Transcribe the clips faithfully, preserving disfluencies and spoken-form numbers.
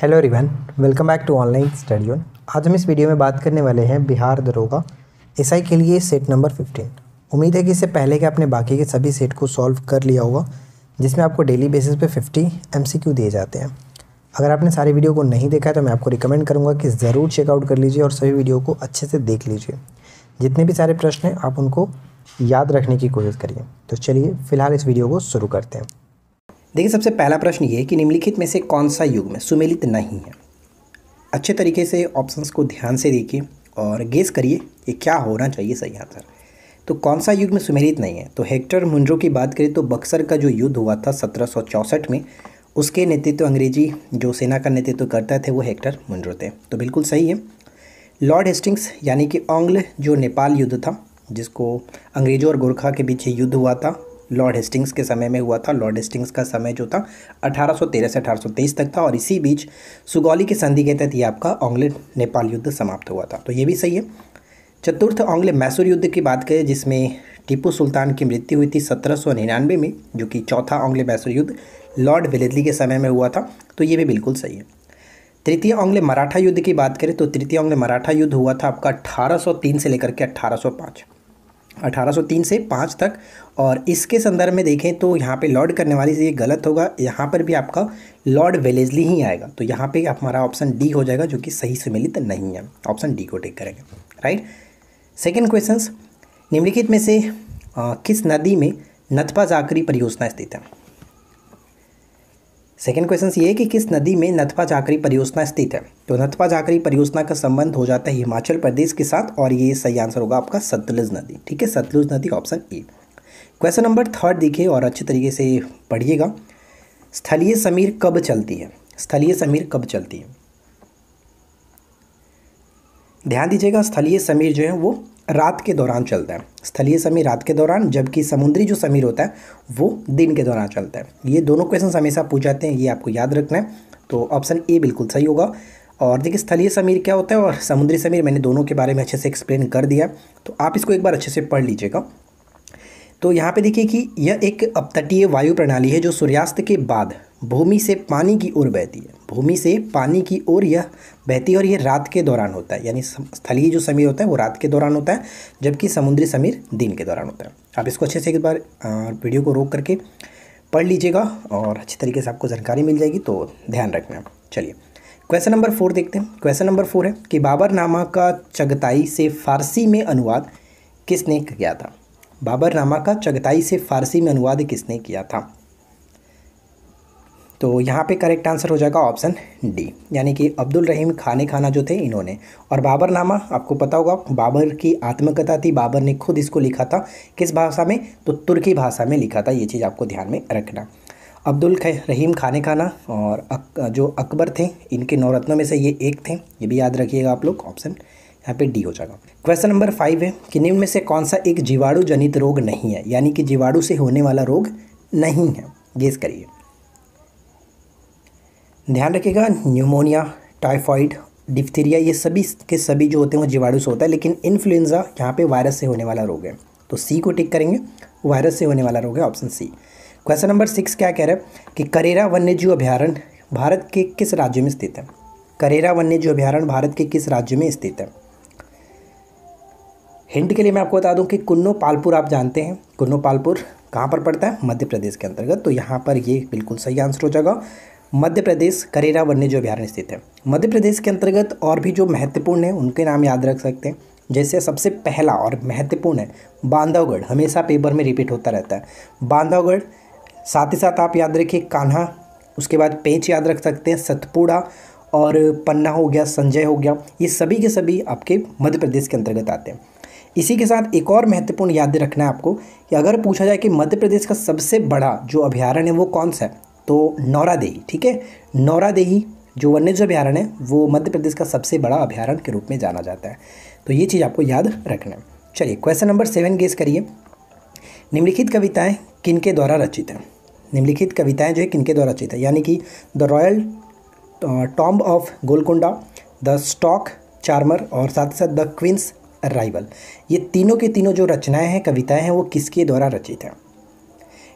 Hello everyone, welcome back to online study on. आज हम इस वीडियो में बात करने वाले हैं बिहार दरोगा एसआई के लिए सेट नंबर फिफ्टीन। उम्मीद है कि इससे पहले के आपने बाकी के सभी सेट को सॉल्व कर लिया होगा, जिसमें आपको डेली बेसिस पे पचास एमसीक्यू दिए जाते हैं। अगर आपने सारे वीडियो को नहीं देखा है तो मैं आपको रिकमेंड करूँगा कि ज़रूर चेकआउट कर लीजिए और सभी वीडियो को अच्छे से देख लीजिए। जितने भी सारे प्रश्न हैं आप उनको याद रखने की कोशिश करिए। तो चलिए फिलहाल इस वीडियो को शुरू करते हैं। देखिए, सबसे पहला प्रश्न ये कि निम्नलिखित में से कौन सा युग में सुमेलित नहीं है। अच्छे तरीके से ऑप्शंस को ध्यान से देखिए और गेस करिए कि क्या होना चाहिए सही आंसर। तो कौन सा युग में सुमेलित नहीं है, तो हेक्टर मुन्ड्रो की बात करें तो बक्सर का जो युद्ध हुआ था सत्रह सौ चौंसठ में, उसके नेतृत्व तो अंग्रेजी जो सेना का नेतृत्व तो करते थे वो हेक्टर मुन्ड्रो थे, तो बिल्कुल सही है। लॉर्ड हेस्टिंग्स यानी कि आंग्ल जो नेपाल युद्ध था, जिसको अंग्रेजों और गोरखा के बीच युद्ध हुआ था, लॉर्ड हेस्टिंग्स के समय में हुआ था। लॉर्ड हेस्टिंग्स का समय जो था अठारह सौ तेरह से अठारह सौ तेईस तक था, और इसी बीच सुगौली की संधि के तहत ये आपका आंग्ल नेपाल युद्ध समाप्त हुआ था, तो ये भी सही है। चतुर्थ आंग्ल मैसूर युद्ध की बात करें जिसमें टीपू सुल्तान की मृत्यु हुई थी सत्रह सौ निन्यानवे में, जो कि चौथा आंग्ल मैसूर युद्ध लॉर्ड वेलेस्ली के समय में हुआ था, तो ये भी बिल्कुल सही है। तृतीय आंग्ल मराठा युद्ध की बात करें तो तृतीय आंग्ल मराठा युद्ध हुआ था आपका अठारह सौ तीन से लेकर के अठारह सौ पाँच, अठारह सौ तीन से पाँच तक। और इसके संदर्भ में देखें तो यहाँ पे लॉर्ड करने वाली से ये गलत होगा, यहाँ पर भी आपका लॉर्ड वेलेस्ली ही आएगा, तो यहाँ पे हमारा ऑप्शन डी हो जाएगा, जो कि सही सुमेलित नहीं है। ऑप्शन डी को टिक करेंगे, राइट। सेकंड क्वेश्चंस, निम्नलिखित में से आ, किस नदी में नथपा जाकरी परियोजना स्थित है। सेकेंड क्वेश्चन ये है कि किस नदी में नथपा जाकरी परियोजना स्थित है, तो नथपा जाकरी परियोजना का संबंध हो जाता है हिमाचल प्रदेश के साथ, और ये सही आंसर होगा आपका सतलुज नदी। ठीक है, सतलुज नदी option A. Question number third देखिए और अच्छे तरीके से पढ़िएगा। स्थलीय समीर कब चलती है, स्थलीय समीर कब चलती है, ध्यान दीजिएगा। स्थलीय समीर जो है वो रात के दौरान चलता है, स्थलीय समीर रात के दौरान, जबकि समुद्री जो समीर होता है वो दिन के दौरान चलता है। ये दोनों क्वेश्चन हमेशा पूछ जाते हैं, ये आपको याद रखना है, तो ऑप्शन ए बिल्कुल सही होगा। और देखिए स्थलीय समीर क्या होता है और समुद्री समीर, मैंने दोनों के बारे में अच्छे से एक्सप्लेन कर दिया, तो आप इसको एक बार अच्छे से पढ़ लीजिएगा। तो यहाँ पे देखिए कि यह एक अपतटीय वायु प्रणाली है जो सूर्यास्त के बाद भूमि से पानी की ओर बहती है, भूमि से पानी की ओर यह बहती है, और यह रात के दौरान होता है, यानी स्थलीय जो समीर होता है वो रात के दौरान होता है, जबकि समुद्री समीर दिन के दौरान होता है। आप इसको अच्छे से एक बार वीडियो को रोक करके पढ़ लीजिएगा और अच्छे तरीके से आपको जानकारी मिल जाएगी, तो ध्यान रखना। चलिए क्वेश्चन नंबर फोर देखते हैं। क्वेश्चन नंबर फोर है कि बाबर नामा का चगताई से फारसी में अनुवाद किसने किया था, बाबर नामा का चगताई से फारसी में अनुवाद किसने किया था, तो यहाँ पे करेक्ट आंसर हो जाएगा ऑप्शन डी, यानी कि अब्दुल रहीम खाने खाना जो थे इन्होंने। और बाबर नामा आपको पता होगा बाबर की आत्मकथा थी, बाबर ने खुद इसको लिखा था, किस भाषा में, तो तुर्की भाषा में लिखा था, ये चीज़ आपको ध्यान में रखना। अब्दुल रहीम खाने खाना और अक, जो अकबर थे, इनके नौरत्नों में से ये एक थे, ये भी याद रखिएगा आप लोग। ऑप्शन यहाँ पे डी हो जाएगा। क्वेश्चन नंबर फाइव है कि निम्न में से कौन सा एक जीवाणु जनित रोग नहीं है, यानी कि जीवाणु से होने वाला रोग नहीं है, गेस करिए। ध्यान रखिएगा, न्यूमोनिया, टाइफॉइड, डिप्थीरिया, ये सभी के सभी जो होते हैं वो जीवाणु से होता है, लेकिन इन्फ्लुएंजा यहाँ पे वायरस से होने वाला रोग है, तो सी को टिक करेंगे, वायरस से होने वाला रोग है, option C. Question number six क्या कह रहा है कि करेरा वन्यजीव अभ्यारण्य भारत के किस राज्य में स्थित है, करेरा वन्यजीव अभ्यारण्य भारत के किस राज्य में स्थित है। हिंट के लिए मैं आपको बता दूं कि कुन्नो पालपुर आप जानते हैं, कुन्नो पालपुर कहाँ पर पड़ता है, मध्य प्रदेश के अंतर्गत, तो यहाँ पर ये बिल्कुल सही आंसर हो जाएगा। मध्य प्रदेश करेरा वन्यजीव अभ्यारण्य स्थित है। मध्य प्रदेश के अंतर्गत और भी जो महत्वपूर्ण है उनके नाम याद रख सकते हैं, जैसे सबसे पहला और महत्वपूर्ण है बांधवगढ़, हमेशा पेपर में रिपीट होता रहता है बांधवगढ़, साथ ही साथ आप याद रखिए कान्हा, उसके बाद पेंच याद रख सकते हैं, सतपुड़ा और पन्ना हो गया, संजय हो गया, ये सभी के सभी आपके मध्य प्रदेश के अंतर्गत आते हैं। इसी के साथ एक और महत्वपूर्ण याद रखना है आपको कि अगर पूछा जाए कि मध्य प्रदेश का सबसे बड़ा जो अभ्यारण्य है वो कौन सा है, तो नौरादेही, ठीक है, नौरादेही जो वन्यजीव अभ्यारण्य है वो मध्य प्रदेश का सबसे बड़ा अभ्यारण्य के रूप में जाना जाता है, तो ये चीज़ आपको याद रखना है। चलिए क्वेश्चन नंबर सेवन गेस करिए, निम्नलिखित कविताएं किनके द्वारा रचित हैं, निम्नलिखित कविताएं जो है किनके द्वारा रचित है, यानी कि the royal tomb of Golconda, the stock charmer और साथ ही साथ द क्वींस राइवल, ये तीनों के तीनों जो रचनाएँ हैं, कविताएँ हैं, वो किसके द्वारा रचित हैं।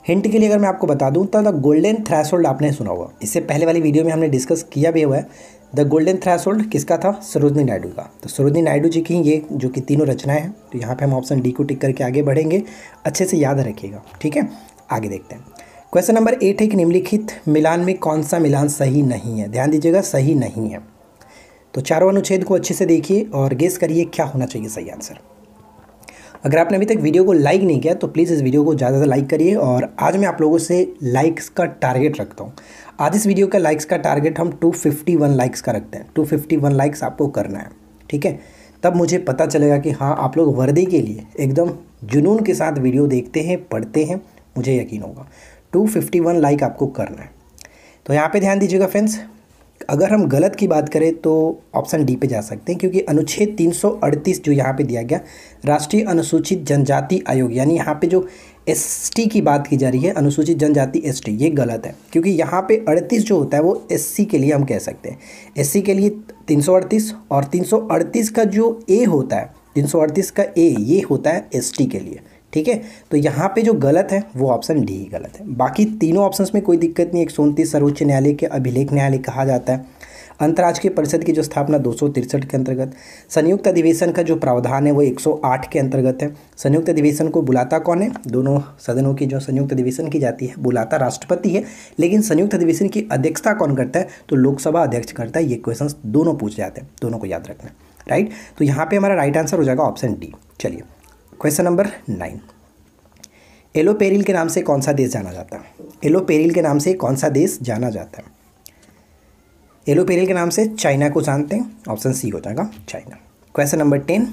हिंट के लिए अगर मैं आपको बता दूं तो द गोल्डन थ्रैस होल्ड आपने सुना होगा, इससे पहले वाली वीडियो में हमने डिस्कस किया भी हुआ है। द गोल्डन थ्रैस होल्ड किसका था? सरोजनी नायडू का। तो सरोजनी नायडू जी की ये जो कि तीनों रचनाएं हैं, तो यहाँ पे हम ऑप्शन डी को टिक करके आगे बढ़ेंगे। अच्छे से याद रखिएगा, ठीक है। आगे देखते हैं, क्वेश्चन नंबर एट है कि निम्नलिखित मिलान में कौन सा मिलान सही नहीं है। ध्यान दीजिएगा, सही नहीं है। तो चारों अनुच्छेद को अच्छे से देखिए और गेस करिए क्या होना चाहिए सही आंसर। अगर आपने अभी तक वीडियो को लाइक नहीं किया तो प्लीज़ इस वीडियो को ज़्यादा से लाइक करिए। और आज मैं आप लोगों से लाइक्स का टारगेट रखता हूँ। आज इस वीडियो का लाइक्स का टारगेट हम दो सौ इक्यावन लाइक्स का रखते हैं। दो सौ इक्यावन लाइक्स आपको करना है, ठीक है। तब मुझे पता चलेगा कि हाँ, आप लोग वर्दी के लिए एकदम जुनून के साथ वीडियो देखते हैं, पढ़ते हैं, मुझे यकीन होगा। दो सौ इक्यावन लाइक आपको करना है। तो यहाँ पर ध्यान दीजिएगा फ्रेंड्स, अगर हम गलत की बात करें तो ऑप्शन डी पे जा सकते हैं, क्योंकि अनुच्छेद तीन सौ अड़तीस जो यहाँ पे दिया गया, राष्ट्रीय अनुसूचित जनजाति आयोग, यानी यहाँ पे जो एसटी की बात की जा रही है, अनुसूचित जनजाति एसटी, ये गलत है। क्योंकि यहाँ पे अड़तीस जो होता है वो एससी के लिए हम कह सकते हैं। एससी के लिए तीन सौ अड़तीस, और तीन सौ अड़तीस का जो ए होता है, तीन सौ अड़तीस का ए, ये होता है एसटी के लिए, ठीक है। तो यहाँ पे जो गलत है वो ऑप्शन डी ही गलत है। बाकी तीनों ऑप्शंस में कोई दिक्कत नहीं। एक सौ उनतीस सर्वोच्च न्यायालय के अभिलेख न्यायालय कहा जाता है। अंतर्राष्ट्रीय परिषद की जो स्थापना दो सौ तिरसठ के अंतर्गत, संयुक्त अधिवेशन का जो प्रावधान है वो एक सौ आठ के अंतर्गत है। संयुक्त अधिवेशन को बुलाता कौन है? दोनों सदनों की जो संयुक्त अधिवेशन की जाती है, बुलाता राष्ट्रपति है, लेकिन संयुक्त अधिवेशन की अध्यक्षता कौन करता है? तो लोकसभा अध्यक्ष करता है। ये क्वेश्चन दोनों पूछ जाते हैं, दोनों को याद रखना, राइट। तो यहाँ पर हमारा राइट आंसर हो जाएगा ऑप्शन डी। चलिए question number nine, yellow peril के नाम से कौन सा देश जाना जाता है? एलो पेरिल के नाम से कौन सा देश जाना जाता है? एलो पेरिल के नाम से चाइना को जानते हैं, ऑप्शन सी हो जाएगा चाइना। क्वेश्चन नंबर टेन,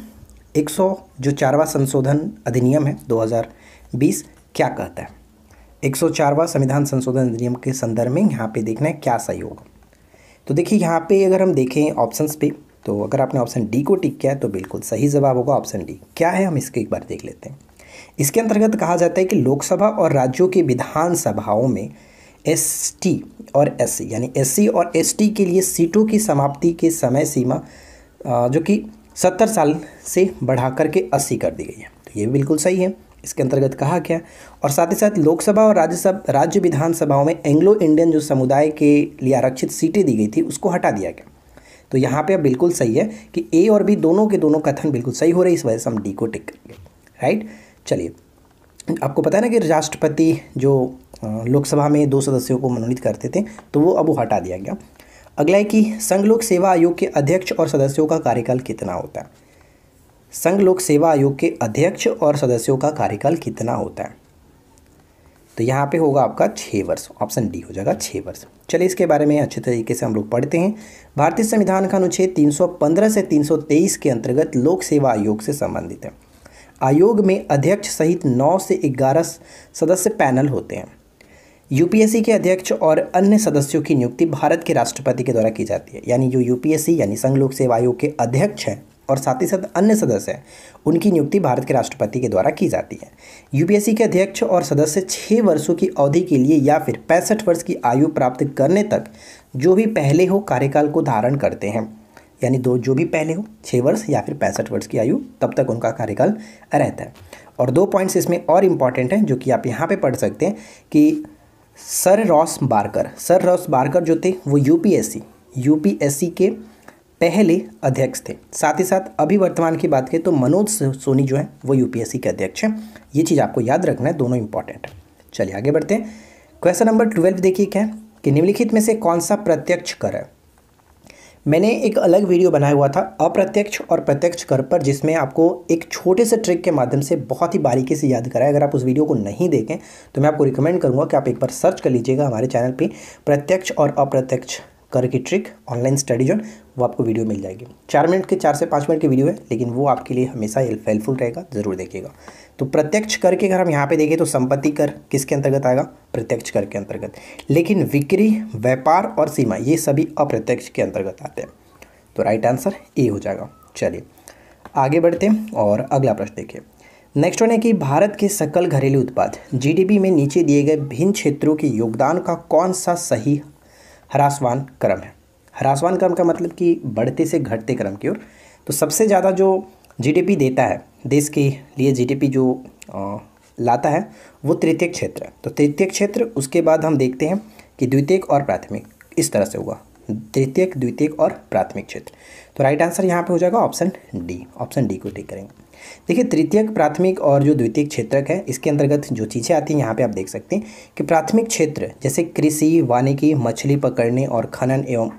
एक सौ जो चारवा संशोधन अधिनियम है दो हज़ार बीस क्या कहता है? एक सौ चारवा संविधान संशोधन अधिनियम के संदर्भ में यहाँ पे देखना है क्या सही होगा। तो देखिए यहाँ पे अगर हम देखें ऑप्शंस पे, तो अगर आपने ऑप्शन डी को टिक किया है तो बिल्कुल सही जवाब होगा ऑप्शन डी। क्या है, हम इसके एक बार देख लेते हैं। इसके अंतर्गत कहा जाता है कि लोकसभा और राज्यों के विधानसभाओं में एसटी और एससी, यानी एससी और एसटी के लिए सीटों की समाप्ति के समय सीमा जो कि सत्तर साल से बढ़ा करके अस्सी कर दी गई है, तो ये भी बिल्कुल सही है। इसके अंतर्गत कहा गया, और साथ ही साथ लोकसभा और राज्यसभा राज्य विधानसभाओं में एंग्लो इंडियन जो समुदाय के लिए आरक्षित सीटें दी गई थी उसको हटा दिया गया। तो यहाँ पे अब बिल्कुल सही है कि ए और बी दोनों के दोनों कथन बिल्कुल सही हो रहे, इस वजह से हम डी को टिक करेंगे, राइट। चलिए, आपको पता है ना कि राष्ट्रपति जो लोकसभा में दो सदस्यों को मनोनीत करते थे तो वो अब वो हटा दिया गया। अगला है कि संघ लोक सेवा आयोग के अध्यक्ष और सदस्यों का कार्यकाल कितना होता है? संघ लोक सेवा आयोग के अध्यक्ष और सदस्यों का कार्यकाल कितना होता है? तो यहाँ पे होगा आपका छः वर्ष, ऑप्शन डी हो जाएगा छः वर्ष। चलिए, इसके बारे में अच्छे तरीके से हम लोग पढ़ते हैं। भारतीय संविधान का अनुच्छेद तीन सौ पंद्रह से तीन सौ तेईस के अंतर्गत लोक सेवा आयोग से संबंधित है। आयोग में अध्यक्ष सहित नौ से ग्यारह सदस्य पैनल होते हैं। यूपीएससी के अध्यक्ष और अन्य सदस्यों की नियुक्ति भारत के राष्ट्रपति के द्वारा की जाती है, यानी जो यूपीएससी यानी संघ लोक सेवा आयोग के अध्यक्ष हैं और साथ ही साथ अन्य सदस्य हैं, उनकी नियुक्ति भारत के राष्ट्रपति के द्वारा की जाती है। यूपीएससी के अध्यक्ष और सदस्य छः वर्षों की अवधि के लिए या फिर पैंसठ वर्ष की आयु प्राप्त करने तक जो भी पहले हो कार्यकाल को धारण करते हैं, यानी दो जो भी पहले हो छः वर्ष या फिर पैंसठ वर्ष की आयु, तब तक उनका कार्यकाल रहता है। और दो पॉइंट्स इसमें और इम्पॉर्टेंट हैं जो कि आप यहाँ पर पढ़ सकते हैं कि sir Ross Barker sir Ross Barker जो थे वो यूपीएससी यूपीएससी के पहले अध्यक्ष थे। साथ ही साथ अभी वर्तमान की बात करें तो मनोज सोनी जो है वो यूपीएससी के अध्यक्ष हैं। ये चीज़ आपको याद रखना है, दोनों इंपॉर्टेंट है। चलिए आगे बढ़ते हैं। क्वेश्चन नंबर ट्वेल्व देखिए क्या है कि निम्नलिखित में से कौन सा प्रत्यक्ष कर है? मैंने एक अलग वीडियो बनाया हुआ था अप्रत्यक्ष और प्रत्यक्ष कर पर, जिसमें आपको एक छोटे से ट्रिक के माध्यम से बहुत ही बारीकी से याद कराया। अगर आप उस वीडियो को नहीं देखें तो मैं आपको रिकमेंड करूँगा कि आप एक बार सर्च कर लीजिएगा हमारे चैनल पर, प्रत्यक्ष और अप्रत्यक्ष कर की ट्रिक ऑनलाइन स्टडी जोन, वो आपको वीडियो मिल जाएगी। चार मिनट के चार से पाँच मिनट की वीडियो है, लेकिन वो आपके लिए हमेशा हेल्पफुल रहेगा, जरूर देखिएगा। तो प्रत्यक्ष कर के अगर हम यहाँ पे देखें तो संपत्ति कर किसके अंतर्गत आएगा? प्रत्यक्ष कर के अंतर्गत। लेकिन विक्री, व्यापार और सीमा ये सभी अप्रत्यक्ष के अंतर्गत आते हैं। तो राइट आंसर ए हो जाएगा। चलिए आगे बढ़ते हैं और अगला प्रश्न देखिए। नेक्स्ट वन है कि भारत के सकल घरेलू उत्पाद जीडीपी में नीचे दिए गए भिन्न क्षेत्रों के योगदान का कौन सा सही ह्रासवान क्रम है? ह्रासवान क्रम का मतलब कि बढ़ते से घटते क्रम की ओर। तो सबसे ज़्यादा जो जीडीपी देता है, देश के लिए जीडीपी जो लाता है वो तृतीयक क्षेत्र है। तो तृतीयक क्षेत्र, उसके बाद हम देखते हैं कि द्वितीयक और प्राथमिक, इस तरह से हुआ तृतीयक, द्वितीयक और प्राथमिक क्षेत्र। तो राइट आंसर यहाँ पे हो जाएगा ऑप्शन डी, ऑप्शन डी को टिक करेंगे। देखिए तृतीयक, प्राथमिक और जो द्वितीयक क्षेत्रक है, इसके अंतर्गत जो चीज़ें आती हैं यहाँ पे आप देख सकते हैं कि प्राथमिक क्षेत्र जैसे कृषि, वानिकी, मछली पकड़ने और खनन एवं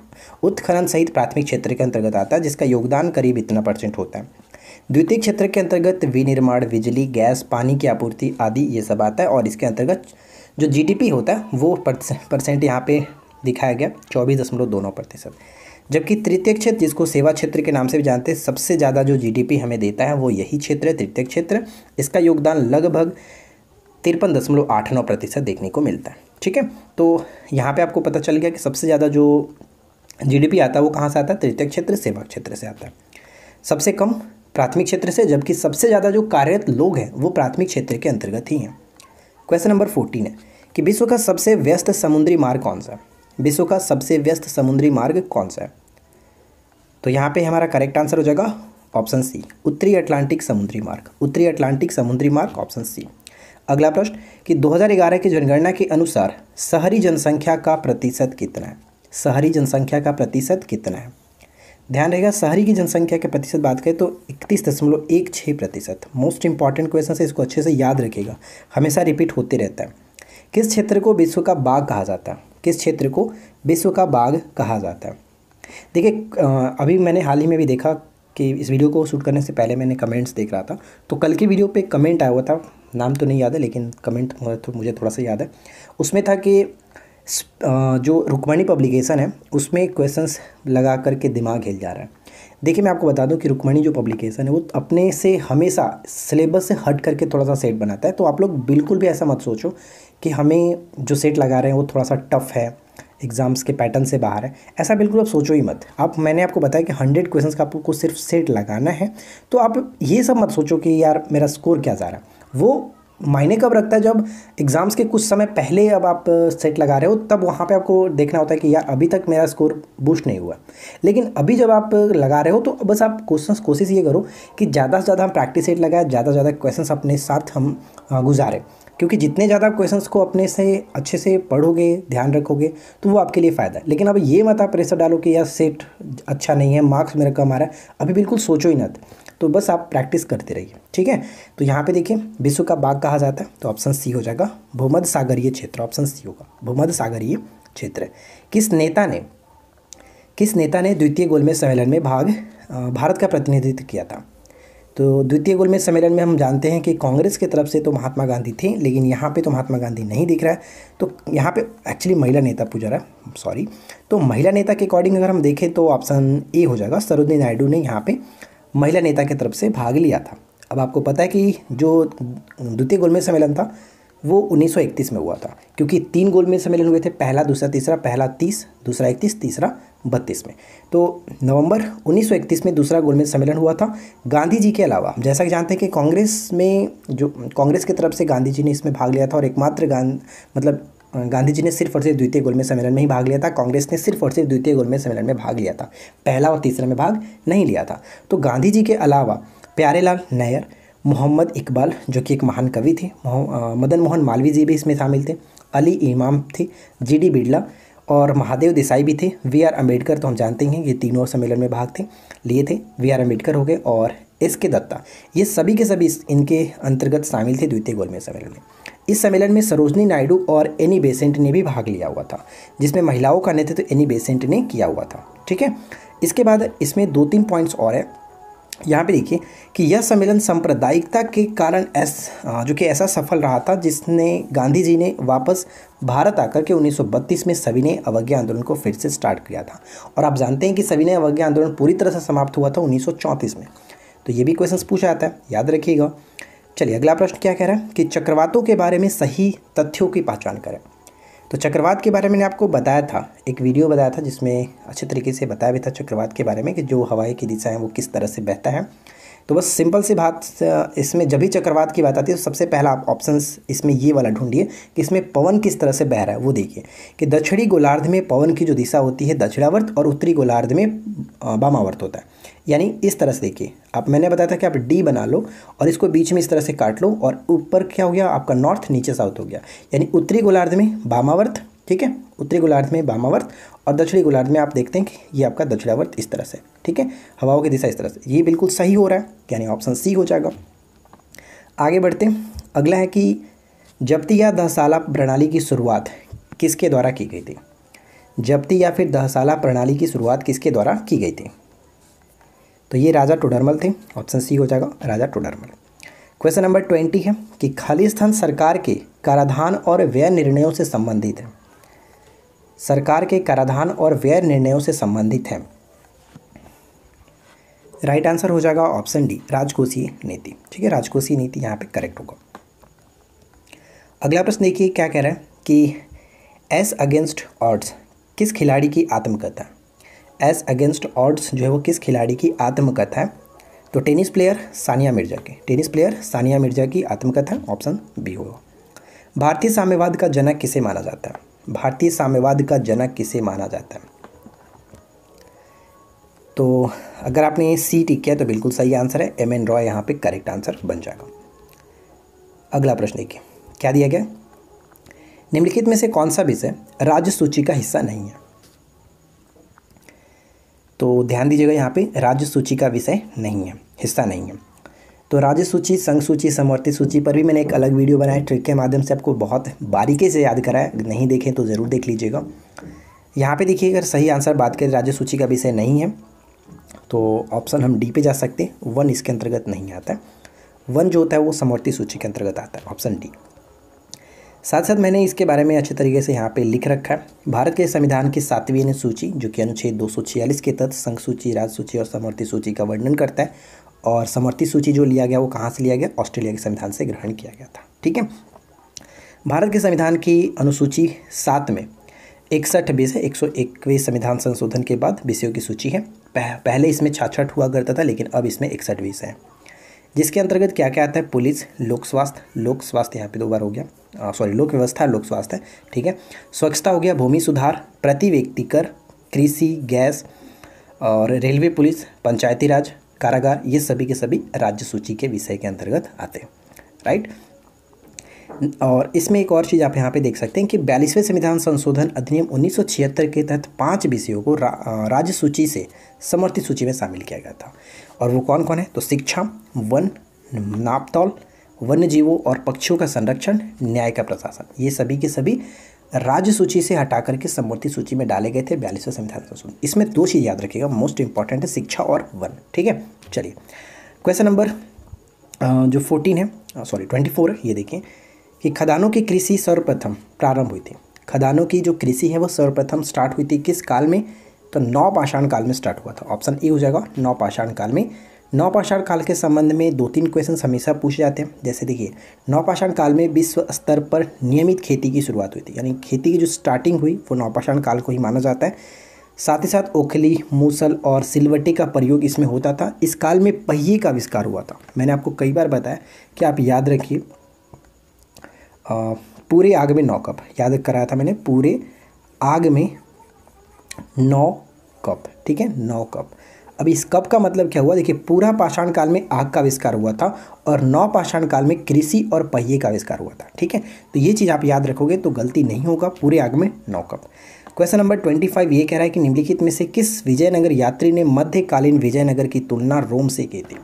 उत्खनन सहित प्राथमिक क्षेत्र के अंतर्गत आता है, जिसका योगदान करीब इतना परसेंट होता है। द्वितीय क्षेत्र के अंतर्गत विनिर्माण, बिजली, गैस, पानी की आपूर्ति आदि ये सब आता है, और इसके अंतर्गत जो जीडीपी होता है वो परसेंट यहाँ पे दिखाया गया चौबीस दशमलव दो नौ प्रतिशत। जबकि तृतीय क्षेत्र, जिसको सेवा क्षेत्र के नाम से भी जानते हैं, सबसे ज़्यादा जो जीडीपी हमें देता है वो यही क्षेत्र है तृतीय क्षेत्र। इसका योगदान लगभग तिरपन दशमलव आठ नौ प्रतिशत देखने को मिलता है। ठीक है, तो यहाँ पे आपको पता चल गया कि सबसे ज़्यादा जो जीडीपी आता है वो कहाँ से आता है, तृतीय क्षेत्र, सेवा क्षेत्र से आता है, सबसे कम प्राथमिक क्षेत्र से, जबकि सबसे ज़्यादा जो कार्यरत लोग हैं वो प्राथमिक क्षेत्र के अंतर्गत ही हैं। क्वेश्चन नंबर फोर्टीन है कि विश्व का सबसे व्यस्त समुद्री मार्ग कौन सा है, विश्व का सबसे व्यस्त समुद्री मार्ग कौन सा है। तो यहाँ पे हमारा करेक्ट आंसर हो जाएगा ऑप्शन सी, उत्तरी अटलांटिक समुद्री मार्ग, उत्तरी अटलांटिक समुद्री मार्ग ऑप्शन सी। अगला प्रश्न कि दो हज़ार ग्यारह की जनगणना के अनुसार शहरी जनसंख्या का प्रतिशत कितना है, शहरी जनसंख्या का प्रतिशत कितना है। ध्यान रहेगा शहरी की जनसंख्या के प्रतिशत बात करें तो इकतीस दशमलव एक छः प्रतिशत। मोस्ट इंपॉर्टेंट क्वेश्चन है, इसको अच्छे से याद रखिएगा, हमेशा रिपीट होते रहता है। किस क्षेत्र को विश्व का बाघ कहा जाता है, किस क्षेत्र को विश्व का बाघ कहा जाता है। देखिए अभी मैंने हाल ही में भी देखा कि इस वीडियो को शूट करने से पहले मैंने कमेंट्स देख रहा था, तो कल के वीडियो पे कमेंट आया हुआ था, नाम तो नहीं याद है लेकिन कमेंट तो मुझे थोड़ा सा याद है। उसमें था कि जो रुक्मणी पब्लिकेशन है उसमें क्वेश्चंस लगा करके दिमाग हिल जा रहा है। देखिए मैं आपको बता दूं कि रुक्मणी जो पब्लिकेशन है वो अपने से हमेशा सिलेबस से हट करके थोड़ा सा सेट बनाता है, तो आप लोग बिल्कुल भी ऐसा मत सोचो कि हमें जो सेट लगा रहे हैं वो थोड़ा सा टफ है, एग्ज़ाम्स के पैटर्न से बाहर है, ऐसा बिल्कुल आप सोचो ही मत। आप मैंने आपको बताया कि हंड्रेड क्वेश्चंस का आपको सिर्फ सेट लगाना है, तो आप ये सब मत सोचो कि यार मेरा स्कोर क्या जा रहा है। वो मायने कब रखता है जब एग्ज़ाम्स के कुछ समय पहले अब आप सेट लगा रहे हो, तब वहाँ पे आपको देखना होता है कि यार अभी तक मेरा स्कोर बूस्ट नहीं हुआ। लेकिन अभी जब आप लगा रहे हो तो बस आप क्वेश्चंस कोशिश ये करो कि ज़्यादा से ज़्यादा हम प्रैक्टिस सेट लगाए, ज़्यादा से ज़्यादा क्वेश्चंस अपने साथ हम गुजारें, क्योंकि जितने ज़्यादा क्वेश्चंस को अपने से अच्छे से पढ़ोगे, ध्यान रखोगे तो वो आपके लिए फ़ायदा है। लेकिन अब ये मत आप प्रेशर डालो कि यार सेट अच्छा नहीं है, मार्क्स मेरा कम आ रहा है, अभी बिल्कुल सोचो ही ना, तो बस आप प्रैक्टिस करते रहिए। ठीक है, तो यहाँ पे देखिए विश्व का बाघ कहा जाता है, तो ऑप्शन सी हो जाएगा, भूमध्य सागरीय क्षेत्र, ऑप्शन सी होगा, भूमध्य सागरीय क्षेत्र। किस नेता ने किस नेता ने द्वितीय गोलमेज सम्मेलन में भाग भारत का प्रतिनिधित्व किया था। तो द्वितीय गोलमेज सम्मेलन में हम जानते हैं कि कांग्रेस की तरफ से तो महात्मा गांधी थे, लेकिन यहाँ पे तो महात्मा गांधी नहीं दिख रहा है, तो यहाँ पे एक्चुअली महिला नेता पूछा रहा है, सॉरी। तो महिला नेता के अकॉर्डिंग अगर हम देखें तो ऑप्शन ए हो जाएगा, सरोजनी नायडू ने यहाँ पे महिला नेता की तरफ से भाग लिया था। अब आपको पता है कि जो द्वितीय गोलमेज सम्मेलन था वो उन्नीस सौ इकतीस में हुआ था, क्योंकि तीन गोलमेज सम्मेलन हुए थे, पहला, दूसरा, तीसरा, पहला तीस, दूसरा इकतीस, तीसरा बत्तीस में। तो नवंबर उन्नीस सौ इकतीस में दूसरा गोलमेज सम्मेलन हुआ था। गांधी जी के अलावा, जैसा कि जानते हैं कि कांग्रेस में जो कांग्रेस की तरफ से गांधी जी ने इसमें भाग लिया था, और एकमात्र गांधी मतलब गांधी जी ने सिर्फ और सिर्फ द्वितीय गोलमेज सम्मेलन में ही भाग लिया था, कांग्रेस ने सिर्फ और सिर्फ द्वितीय गोलमेज सम्मेलन में भाग लिया था, पहला और तीसरा में भाग नहीं लिया था। तो गांधी जी के अलावा प्यारेलाल नायर, मोहम्मद इकबाल जो कि एक महान कवि थे, मदन मोहन मालवीय जी भी इसमें शामिल थे, अली इमाम थे, जी डी बिड़ला और महादेव देसाई भी थे, वी आर अम्बेडकर, तो हम जानते हैं ये तीनों सम्मेलन में भाग थे लिए थे, वी आर अम्बेडकर हो गए, और एस के दत्ता, ये सभी के सभी इनके अंतर्गत शामिल थे द्वितीय गोलमेज सम्मेलन में। इस सम्मेलन में सरोजनी नायडू और एनी बेसेंट ने भी भाग लिया हुआ था, जिसमें महिलाओं का नेतृत्व तो एनी बेसेंट ने किया हुआ था। ठीक है, इसके बाद इसमें दो तीन पॉइंट्स और है, यहाँ पे देखिए कि यह सम्मेलन सांप्रदायिकता के कारण एस जो कि ऐसा सफल रहा था, जिसने गांधी जी ने वापस भारत आकर के उन्नीस सौ बत्तीस में सविनय अवज्ञा आंदोलन को फिर से स्टार्ट किया था, और आप जानते हैं कि सविनय अवज्ञा आंदोलन पूरी तरह से समाप्त हुआ था उन्नीस सौ चौंतीस में। तो ये भी क्वेश्चन पूछा जाता है, याद रखिएगा। चलिए अगला प्रश्न क्या कह रहा है कि चक्रवातों के बारे में सही तथ्यों की पहचान करें। तो चक्रवात के बारे में मैंने आपको बताया था, एक वीडियो बताया था जिसमें अच्छे तरीके से बताया भी था चक्रवात के बारे में कि जो हवाएं की दिशा है वो किस तरह से बहता है। तो बस सिंपल सी बात, इसमें जब भी चक्रवात की बात आती है तो सबसे पहला आप ऑप्शंस इसमें ये वाला ढूंढिए कि इसमें पवन किस तरह से बह रहा है, वो देखिए कि दक्षिणी गोलार्ध में पवन की जो दिशा होती है दक्षिणावर्त, और उत्तरी गोलार्ध में वामावर्त होता है। यानी इस तरह से देखिए, आप मैंने बताया था कि आप डी बना लो और इसको बीच में इस तरह से काट लो और ऊपर क्या हो गया आपका नॉर्थ, नीचे साउथ हो गया। यानी उत्तरी गोलार्ध में वामावर्त, ठीक है, उत्तरी गोलार्ध में वामावर्त और दक्षिणी गोलार्ध में आप देखते हैं कि ये आपका दक्षिणावर्त इस तरह से, ठीक है, हवाओं की दिशा इस तरह से। ये बिल्कुल सही हो रहा है, यानी ऑप्शन सी हो जाएगा। आगे बढ़ते हैं। अगला है कि जब्ती या दहसाला प्रणाली की शुरुआत किसके द्वारा की गई थी? जब्ती या फिर दहसाला प्रणाली की शुरुआत किसके द्वारा की गई थी? तो ये राजा टोडरमल थे, ऑप्शन सी हो जाएगा, Raja Todarmal. Question number twenty है कि खालिस्तान सरकार के कराधान और व्यय निर्णयों से संबंधित है। सरकार के कराधान और व्यय निर्णयों से संबंधित है। राइट आंसर हो जाएगा ऑप्शन डी, राजकोषीय नीति, ठीक है, राजकोषीय नीति यहाँ पे करेक्ट होगा। अगला प्रश्न देखिए क्या कह रहा है कि एस अगेंस्ट ऑड्स किस खिलाड़ी की आत्मकथा है? एस अगेंस्ट ऑड्स जो है वो किस खिलाड़ी की आत्मकथा है? तो टेनिस प्लेयर सानिया मिर्जा की, टेनिस प्लेयर सानिया मिर्जा की आत्मकथा, ऑप्शन बी होगा। भारतीय साम्यवाद का जनक किसे माना जाता है? भारतीय साम्यवाद का जनक किसे माना जाता है? तो अगर आपने सी टिक किया तो बिल्कुल सही आंसर है, एम एन रॉय यहाँ पे करेक्ट आंसर बन जाएगा। अगला प्रश्न देखिए क्या दिया गया, निम्नलिखित में से कौन सा विषय राज्य सूची का हिस्सा नहीं है? तो ध्यान दीजिएगा यहाँ पे राज्य सूची का विषय नहीं है, हिस्सा नहीं है। तो राज्य सूची, संघ सूची, समवर्ती सूची पर भी मैंने एक अलग वीडियो बनाया, ट्रिक के माध्यम से आपको बहुत बारीकी से याद कराया, नहीं देखें तो ज़रूर देख लीजिएगा। यहाँ पे देखिए अगर सही आंसर बात करें राज्य सूची का विषय नहीं है तो ऑप्शन हम डी पे जा सकते हैं, वन इसके अंतर्गत नहीं आता है, वन जो होता है वो समवर्ती सूची के अंतर्गत आता है, ऑप्शन डी। साथ साथ मैंने इसके बारे में अच्छे तरीके से यहाँ पे लिख रखा है। भारत के संविधान की सातवीं अनुसूची जो कि अनुच्छेद दो सौ छियालीस के तहत संघ सूची, राज्य सूची और समवर्ती सूची का वर्णन करता है, और समवर्ती सूची जो लिया गया वो कहाँ से लिया गया? ऑस्ट्रेलिया के संविधान से ग्रहण किया गया था, ठीक है। भारत के संविधान की अनुसूची सात में इकसठ विषय एक सौ इक्कीसवें संविधान संशोधन के बाद विषयों की सूची है। पह, पहले इसमें छाछठ हुआ करता था लेकिन अब इसमें इकसठ विषय हैं, जिसके अंतर्गत क्या क्या आता है? पुलिस, लोक स्वास्थ्य, लोक स्वास्थ्य यहाँ पे दो बार हो गया, सॉरी लोक व्यवस्था, लोक स्वास्थ्य, ठीक है, स्वच्छता हो गया, भूमि सुधार, प्रति व्यक्ति कर, कृषि, गैस और रेलवे, पुलिस, पंचायती राज, कारागार, ये सभी के सभी राज्य सूची के विषय के अंतर्गत आते हैं, राइट। और इसमें एक और चीज़ आप यहाँ पे देख सकते हैं कि बयालीसवें संविधान संशोधन अधिनियम उन्नीस सौ छिहत्तर के तहत पाँच विषयों को रा, राज्य सूची से समवर्ती सूची में शामिल किया गया था, और वो कौन कौन है? तो शिक्षा, वन, नापतौल, वन्य जीवों और पक्षियों का संरक्षण, न्याय का प्रशासन, ये सभी के सभी राज्य सूची से हटा करके समवर्ती सूची में डाले गए थे बयालीसवें संविधान संशोधन। इसमें दो चीज़ याद रखिएगा, मोस्ट इंपॉर्टेंट है शिक्षा और वन, ठीक है। चलिए क्वेश्चन नंबर जो फोर्टीन है, सॉरी ट्वेंटी फोर है, ये देखें कि खदानों की कृषि सर्वप्रथम प्रारंभ हुई थी। खदानों की जो कृषि है वो सर्वप्रथम स्टार्ट हुई थी किस काल में? तो नौपाषाण काल में स्टार्ट हुआ था, ऑप्शन ए हो जाएगा, नौपाषाण काल में। नौपाषाण काल के संबंध में दो तीन क्वेश्चन हमेशा पूछे जाते हैं, जैसे देखिए नौपाषाण काल में विश्व स्तर पर नियमित खेती की शुरुआत हुई थी, यानी खेती की जो स्टार्टिंग हुई वो नौपाषाण काल को ही माना जाता है। साथ ही साथ ओखली, मूसल और सिलवट्टे का प्रयोग इसमें होता था। इस काल में पहिए का आविष्कार हुआ था। मैंने आपको कई बार बताया कि आप याद रखिए पूरे आग में नौ कप, याद कराया था मैंने, पूरे आग में नौ कप, ठीक है, नौ कप। अब इस कप का मतलब क्या हुआ? देखिए पूरा पाषाण काल में आग का आविष्कार हुआ था और नौ पाषाण काल में कृषि और पहिए का आविष्कार हुआ था, ठीक है। तो ये चीज़ आप याद रखोगे तो गलती नहीं होगा, पूरे आग में नौ कप। क्वेश्चन नंबर ट्वेंटी फाइव ये कह रहा है कि निम्नलिखित में से किस विजयनगर यात्री ने मध्यकालीन विजयनगर की तुलना रोम से की थी?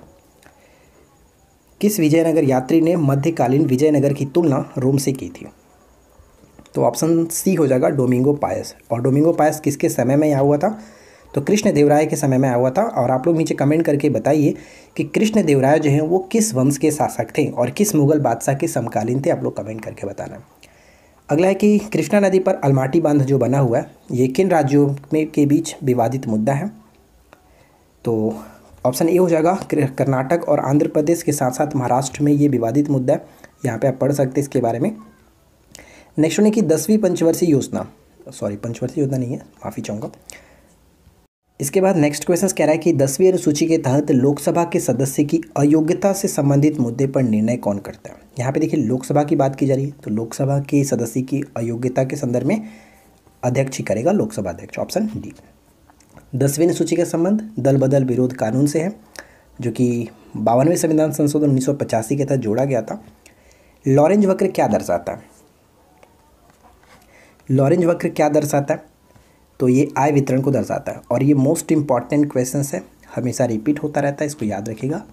किस विजयनगर यात्री ने मध्यकालीन विजयनगर की तुलना रोम से की थी? तो ऑप्शन सी हो जाएगा, डोमिंगो पायस। और डोमिंगो पायस किसके समय में आया हुआ था? तो कृष्णदेव राय के समय में आया हुआ था। और आप लोग नीचे कमेंट करके बताइए कि कृष्णदेव राय जो हैं वो किस वंश के शासक थे और किस मुगल बादशाह के समकालीन थे, आप लोग कमेंट करके बताना। अगला है कि कृष्णा नदी पर अलमाटी बांध जो बना हुआ है ये किन राज्यों में के बीच विवादित मुद्दा है? तो ऑप्शन ए हो जाएगा, कर्नाटक और आंध्र प्रदेश के साथ साथ महाराष्ट्र में ये विवादित मुद्दा है, यहाँ पे आप पढ़ सकते हैं इसके बारे में। नेक्स्ट होने की दसवीं पंचवर्षीय योजना, सॉरी पंचवर्षीय योजना नहीं है, माफ़ी चाहूँगा। इसके बाद नेक्स्ट क्वेश्चन कह रहा है कि दसवीं अनुसूची के तहत लोकसभा के सदस्य की अयोग्यता से संबंधित मुद्दे पर निर्णय कौन करता है? यहाँ पर देखिए लोकसभा की बात की जा रही है, तो लोकसभा के सदस्य की अयोग्यता के संदर्भ में अध्यक्ष ही करेगा, लोकसभा अध्यक्ष, ऑप्शन डी। दसवीं अनुसूची का संबंध दल बदल विरोध कानून से है, जो कि बावनवें संविधान संशोधन उन्नीस सौ पचासी के तहत जोड़ा गया था। लॉरेंज वक्र क्या दर्शाता है? लॉरेंज वक्र क्या दर्शाता है? तो ये आय वितरण को दर्शाता है, और ये मोस्ट इम्पॉर्टेंट क्वेश्चन है, हमेशा रिपीट होता रहता है, इसको याद रखिएगा।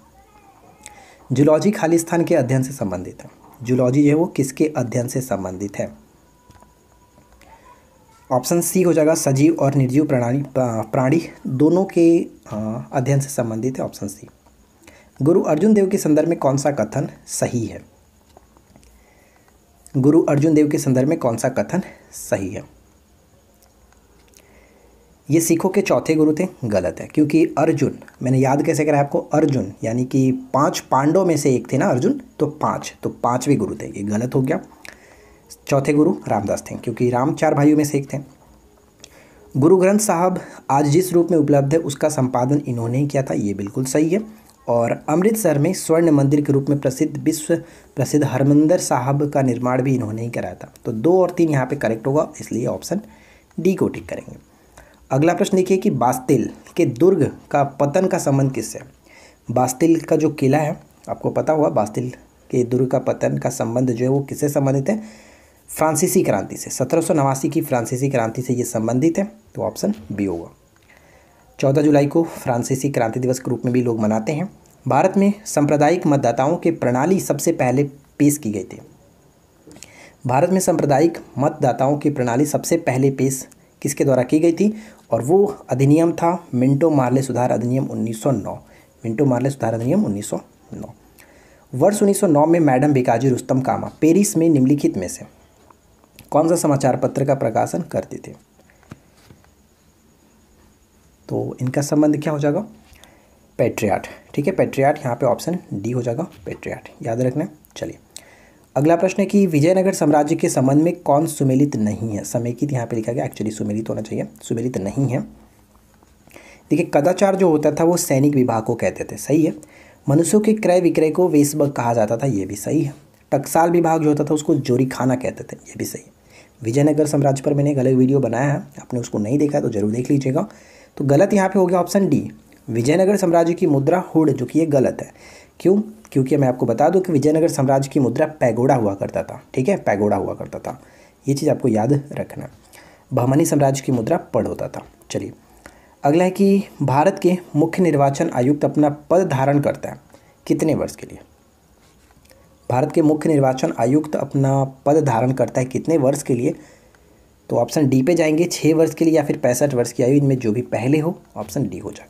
जूलॉजी खाली स्थान के अध्ययन से संबंधित है। जूलॉजी जो है वो किसके अध्ययन से संबंधित है? ऑप्शन सी हो जाएगा, सजीव और निर्जीव प्राणी प्राणी दोनों के अध्ययन से संबंधित है, ऑप्शन सी। गुरु अर्जुन देव के संदर्भ में कौन सा कथन सही है? गुरु अर्जुन देव के संदर्भ में कौन सा कथन सही है? ये सिखों के चौथे गुरु थे, गलत है, क्योंकि अर्जुन, मैंने याद कैसे कराया आपको, अर्जुन यानी कि पांच पांडवों में से एक थे ना अर्जुन, तो पांच, तो पांचवें गुरु थे, ये गलत हो गया। चौथे गुरु रामदास थे, क्योंकि राम चार भाइयों में से एक थे। गुरु ग्रंथ साहब आज जिस रूप में उपलब्ध है उसका संपादन इन्होंने ही किया था, ये बिल्कुल सही है। और अमृतसर में स्वर्ण मंदिर के रूप में प्रसिद्ध विश्व प्रसिद्ध हरमंदर साहब का निर्माण भी इन्होंने ही कराया था। तो दो और तीन यहाँ पे करेक्ट होगा, इसलिए ऑप्शन डी को टिक करेंगे। अगला प्रश्न देखिए कि बास्तिल के दुर्ग का पतन का संबंध किससे? बास्तिल का जो किला है आपको पता हुआ, बास्तिल के दुर्ग का पतन का संबंध जो है वो किससे संबंधित है? फ्रांसीसी क्रांति से, सत्रह सौ नवासी की फ्रांसीसी क्रांति से ये संबंधित है, तो ऑप्शन बी होगा। चौदह जुलाई को फ्रांसीसी क्रांति दिवस के रूप में भी लोग मनाते हैं। भारत में सांप्रदायिक मतदाताओं के प्रणाली सबसे पहले पेश की गई थी। भारत में सांप्रदायिक मतदाताओं की प्रणाली सबसे पहले पेश किसके द्वारा की गई थी? और वो अधिनियम था मिंटो मार्ले सुधार अधिनियम उन्नीस सौ नौ, मिंटो मार्ले सुधार अधिनियम उन्नीस सौ नौ। वर्ष उन्नीस सौ नौ में मैडम भिकाजी रुस्तम कामा पेरिस में निम्नलिखित में से कौन सा समाचार पत्र का प्रकाशन करते थे? तो इनका संबंध क्या हो जाएगा? पैट्रियाट, ठीक है, पैट्रियाट, यहाँ पे ऑप्शन डी हो जाएगा, पैट्रियाट, याद रखना। चलिए अगला प्रश्न है कि विजयनगर साम्राज्य के संबंध में कौन सुमेलित नहीं है? समेकित यहाँ पे लिखा गया, एक्चुअली सुमेलित होना चाहिए, सुमेलित नहीं है। देखिए कदाचार जो होता था वो सैनिक विभाग को कहते थे, सही है। मनुष्यों के क्रय विक्रय को वेशभग कहा जाता था, ये भी सही है। टकसाल विभाग जो होता था उसको जोरीखाना कहते थे, ये भी सही है। विजयनगर साम्राज्य पर मैंने एक अलग वीडियो बनाया है, आपने उसको नहीं देखा तो जरूर देख लीजिएगा। तो गलत यहाँ पे हो गया ऑप्शन डी, विजयनगर साम्राज्य की मुद्रा हुड, जो कि ये गलत है। क्यों? क्योंकि मैं आपको बता दूं कि विजयनगर साम्राज्य की मुद्रा पैगोड़ा हुआ करता था, ठीक है, पैगोड़ा हुआ करता था, ये चीज़ आपको याद रखना। बहमनी साम्राज्य की मुद्रा पड़ होता था। चलिए अगला है कि भारत के मुख्य निर्वाचन आयुक्त अपना पद धारण करता है कितने वर्ष के लिए? भारत के मुख्य निर्वाचन आयुक्त अपना पद धारण करता है कितने वर्ष के लिए? तो ऑप्शन डी पे जाएंगे, छः वर्ष के लिए या फिर पैंसठ वर्ष की आयु, इनमें जो भी पहले हो, ऑप्शन डी हो जाएगा।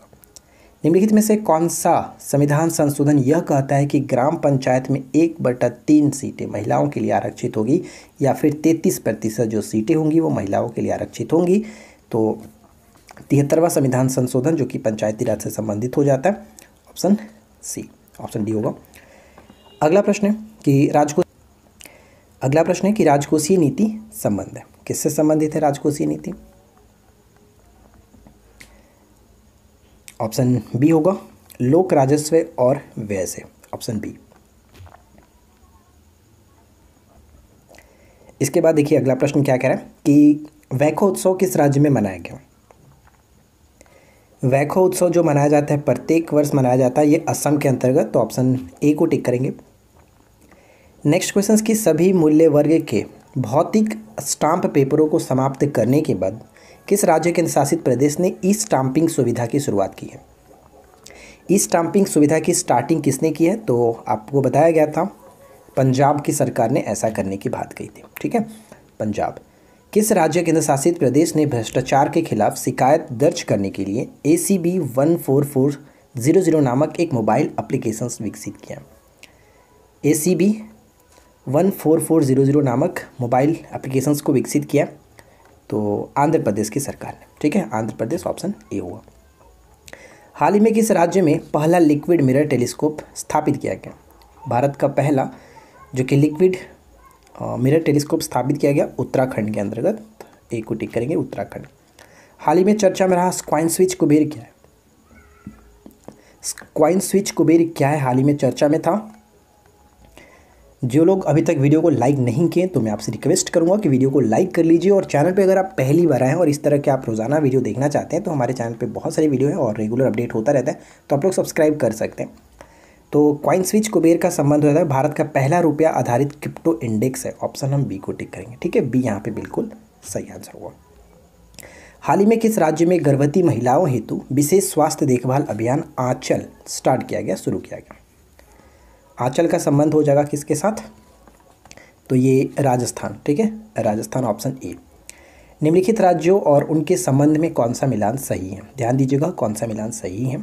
निम्नलिखित में से कौन सा संविधान संशोधन यह कहता है कि ग्राम पंचायत में एक बटा तीन सीटें महिलाओं के लिए आरक्षित होगी, या फिर तैंतीस प्रतिशत जो सीटें होंगी वो महिलाओं के लिए आरक्षित होंगी? तो तिहत्तरवां संविधान संशोधन जो कि पंचायती राज से संबंधित हो जाता है, ऑप्शन सी, ऑप्शन डी होगा। अगला प्रश्न है कि राजकोष अगला प्रश्न है कि राजकोषीय नीति संबंध है, किससे संबंधित है राजकोषीय नीति? ऑप्शन बी होगा, लोक राजस्व और व्यय से, ऑप्शन बी। इसके बाद देखिए अगला प्रश्न क्या कह रहा है कि वैखो उत्सव किस राज्य में मनाया गया? वैखो उत्सव जो मनाया जाता है, प्रत्येक वर्ष मनाया जाता है, ये असम के अंतर्गत, तो ऑप्शन ए को टिक करेंगे। नेक्स्ट क्वेश्चन की सभी मूल्य वर्ग के भौतिक स्टाम्प पेपरों को समाप्त करने के बाद किस राज्य के शासित प्रदेश ने ई स्टाम्पिंग सुविधा की शुरुआत की है? ई स्टाम्पिंग सुविधा की स्टार्टिंग किसने की है? तो आपको बताया गया था पंजाब की सरकार ने ऐसा करने की बात कही थी, ठीक है, पंजाब। किस राज्य केंद्र शासित प्रदेश ने भ्रष्टाचार के खिलाफ शिकायत दर्ज करने के लिए एसीबी एक चार चार शून्य शून्य नामक एक मोबाइल एप्लीकेशन विकसित किया? एसीबी एक चार चार शून्य शून्य नामक मोबाइल एप्लीकेशंस को विकसित किया, तो आंध्र प्रदेश की सरकार ने, ठीक है, आंध्र प्रदेश, ऑप्शन ए हुआ। हाल ही में किस राज्य में पहला लिक्विड मिरर टेलीस्कोप स्थापित किया गया? भारत का पहला जो कि लिक्विड मिरर टेलीस्कोप स्थापित किया गया उत्तराखंड के अंतर्गत, ए को टिक करेंगे, उत्तराखंड। हाल ही में चर्चा में रहा स्क्वाइन स्विच कुबेर क्या है? स्क्वाइन स्विच कुबेर क्या है हाल ही में चर्चा में था? जो लोग अभी तक वीडियो को लाइक नहीं किए तो मैं आपसे रिक्वेस्ट करूंगा कि वीडियो को लाइक कर लीजिए, और चैनल पे अगर आप पहली बार आए हैं और इस तरह के आप रोज़ाना वीडियो देखना चाहते हैं तो हमारे चैनल पे बहुत सारी वीडियो है और रेगुलर अपडेट होता रहता है, तो आप लोग सब्सक्राइब कर सकते हैं। तो स्क्वाइन स्विच कुबेर का संबंध होता है भारत का पहला रुपया आधारित क्रिप्टो इंडेक्स है। ऑप्शन हम बी को टिक करेंगे। ठीक है, बी यहाँ पर बिल्कुल सही आंसर हुआ। हाल ही में किस राज्य में गर्भवती महिलाओं हेतु विशेष स्वास्थ्य देखभाल अभियान आंचल स्टार्ट किया गया, शुरू किया गया? आंचल का संबंध हो जाएगा किसके साथ? तो ये राजस्थान। ठीक है, राजस्थान ऑप्शन ए। निम्नलिखित राज्यों और उनके संबंध में कौन सा मिलान सही है? ध्यान दीजिएगा कौन सा मिलान सही है।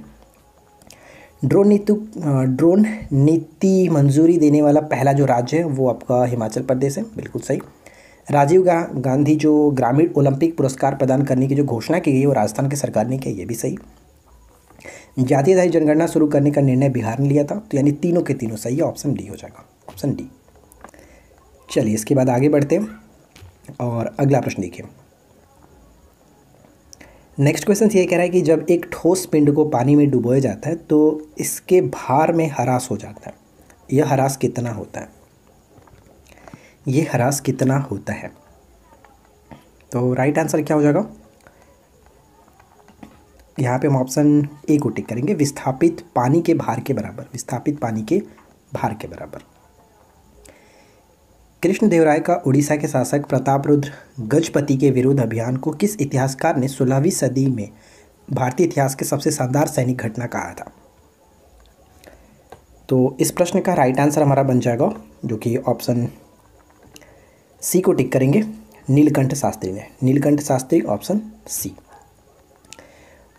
ड्रोन नीति ड्रोन नीति मंजूरी देने वाला पहला जो राज्य है वो आपका हिमाचल प्रदेश है, बिल्कुल सही। राजीव गा, गांधी जो ग्रामीण ओलंपिक पुरस्कार प्रदान करने की जो घोषणा की गई वो राजस्थान की सरकार ने की, ये भी सही। जातीय जनगणना शुरू करने का निर्णय बिहार ने लिया था, तो यानी तीनों के तीनों सही है, ऑप्शन डी हो जाएगा, ऑप्शन डी। चलिए इसके बाद आगे बढ़ते हैं और अगला प्रश्न देखिए। नेक्स्ट क्वेश्चन ये कह रहा है कि जब एक ठोस पिंड को पानी में डुबोया जाता है तो इसके भार में ह्रास हो जाता है, यह ह्रास कितना होता है? ये ह्रास कितना होता है? तो राइट आंसर क्या हो जाएगा? यहाँ पे हम ऑप्शन ए को टिक करेंगे, विस्थापित पानी के भार के बराबर, विस्थापित पानी के भार के बराबर। कृष्णदेव राय का उड़ीसा के शासक प्रतापरुद्र गजपति के विरुद्ध अभियान को किस इतिहासकार ने सोलहवीं सदी में भारतीय इतिहास के सबसे शानदार सैनिक घटना कहा था? तो इस प्रश्न का राइट आंसर हमारा बन जाएगा, जो कि ऑप्शन सी को टिक करेंगे, नीलकंठ शास्त्री ने, नीलकंठ शास्त्री ऑप्शन सी।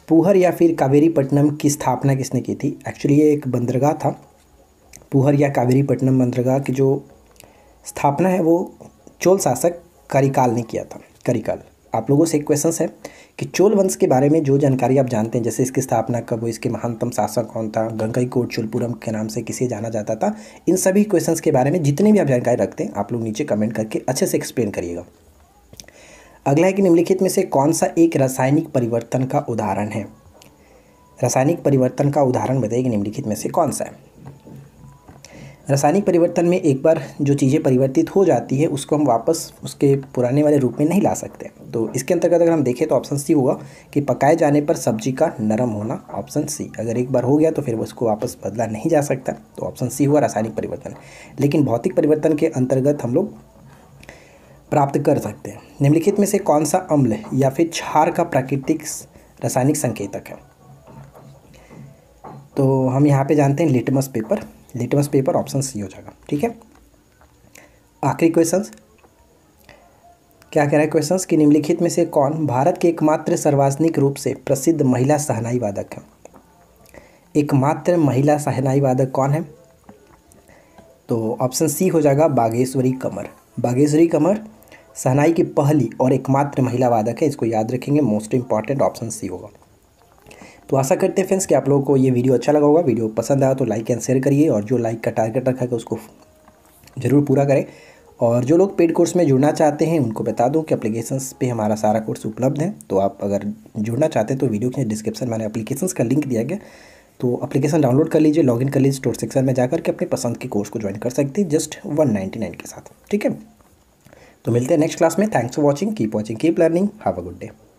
पूहर या फिर कावेरीपट्टनम की स्थापना किसने की थी? एक्चुअली ये एक बंदरगाह था, पूहर या कावेरीपट्टनम बंदरगाह की जो स्थापना है वो चोल शासक कारिकाल ने किया था। कारिकाल, आप लोगों से एक क्वेश्चन है कि चोल वंश के बारे में जो जानकारी आप जानते हैं, जैसे इसकी स्थापना कब हुई, इसके महानतम शासक कौन था, गंगई कोट चोलपुरम के नाम से किसे जाना जाता था, इन सभी क्वेश्चंस के बारे में जितने भी आप जानकारी रखते हैं आप लोग नीचे कमेंट करके अच्छे से एक्सप्लेन करिएगा। अगला है कि निम्नलिखित में से कौन सा एक रासायनिक परिवर्तन का उदाहरण है? रासायनिक परिवर्तन का उदाहरण बताइए कि निम्नलिखित में से कौन सा है। रासायनिक परिवर्तन में एक बार जो चीज़ें परिवर्तित हो जाती है उसको हम वापस उसके पुराने वाले रूप में नहीं ला सकते, तो इसके अंतर्गत अगर हम देखें तो ऑप्शन सी होगा कि पकाए जाने पर सब्जी का नरम होना, ऑप्शन सी। अगर एक बार हो गया तो फिर उसको वापस बदला नहीं जा सकता, तो ऑप्शन सी हुआ रासायनिक परिवर्तन। लेकिन भौतिक परिवर्तन के अंतर्गत हम लोग प्राप्त कर सकते हैं। निम्नलिखित में से कौन सा अम्ल या फिर क्षार का प्राकृतिक रासायनिक संकेतक है? तो हम यहाँ पर जानते हैं litmus paper, litmus paper option C हो जाएगा। ठीक है, आखिरी क्वेश्चंस क्या कह रहा है? क्वेश्चंस कि निम्नलिखित में से कौन भारत के एकमात्र सर्वाधिक रूप से प्रसिद्ध महिला सहनाई वादक है? एकमात्र महिला सहनाई वादक कौन है? तो ऑप्शन सी हो जाएगा बागेश्वरी कंवर। बागेश्वरी कंवर सहनाई की पहली और एकमात्र महिला वादक है, इसको याद रखेंगे, मोस्ट इंपॉर्टेंट ऑप्शन सी होगा। तो आशा करते हैं फ्रेंड्स कि आप लोगों को ये वीडियो अच्छा लगा होगा। वीडियो पसंद आया तो लाइक एंड शेयर करिए, और जो लाइक का टारगेट रखा है उसको जरूर पूरा करें। और जो लोग पेड कोर्स में जुड़ना चाहते हैं उनको बता दूं कि एप्लीकेशंस पे हमारा सारा कोर्स उपलब्ध है, तो आप अगर जुड़ना चाहते हैं तो वीडियो के डिस्क्रिप्शन मैंने एप्लीकेशंस का लिंक दिया गया, तो एप्लीकेशन डाउनलोड कर लीजिए, लॉगिन कर लीजिए, स्टोर सेक्शन में जाकर के अपने पसंद के कोर्स को ज्वाइन कर सकते हैं जस्ट वन नाइन्टी नाइन के साथ। ठीक है, तो मिलते हैं नेक्स्ट क्लास में। Thanks for watching, keep watching, keep learning, have a good day.